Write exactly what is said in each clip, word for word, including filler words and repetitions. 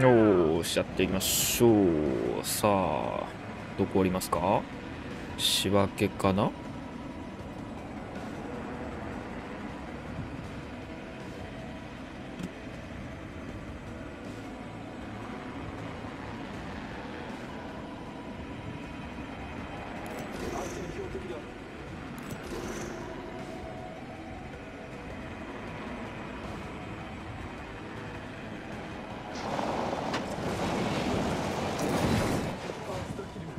よし、やっていきましょう。さあ、どこおりますか？仕分けかな。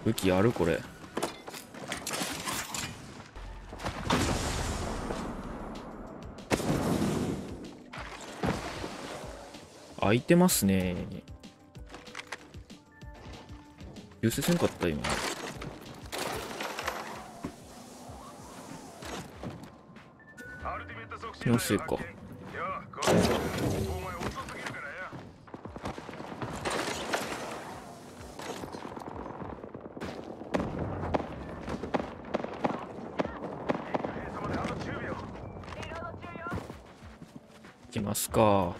武器ある？これ開いてますね。流星せんかった今。流星か。行きますか。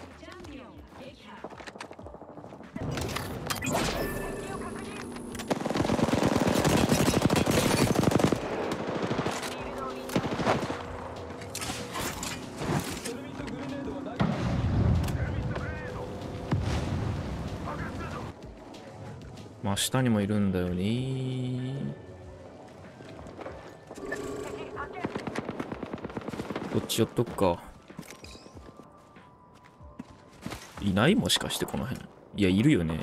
真下にもいるんだよね。こっち寄っとくか。いない？もしかしてこの辺。いや、いるよね。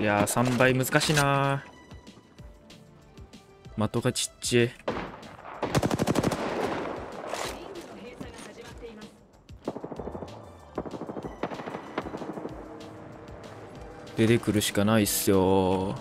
いやーさんばい難しいなー。的がちっちゃい。出てくるしかないっすよー。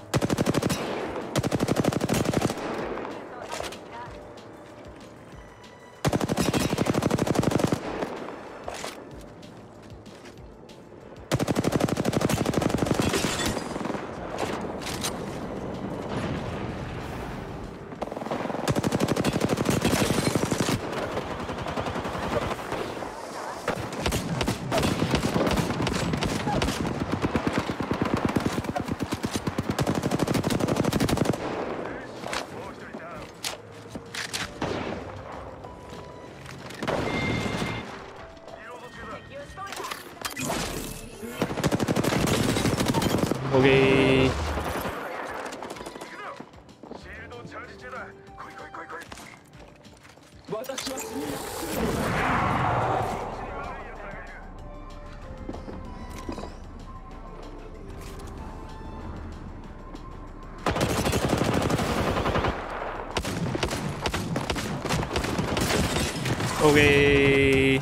Okay.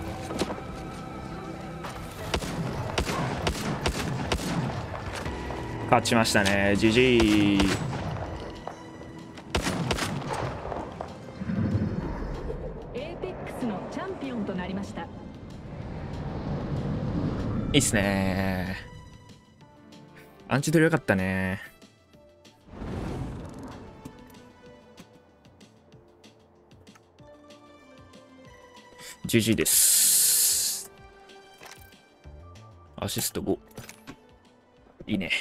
勝ちましたね。ジジイ。エーペックスのチャンピオンとなりました。いいっすね。アンチ取りよかったね。ジジイです。アシストご。いいね。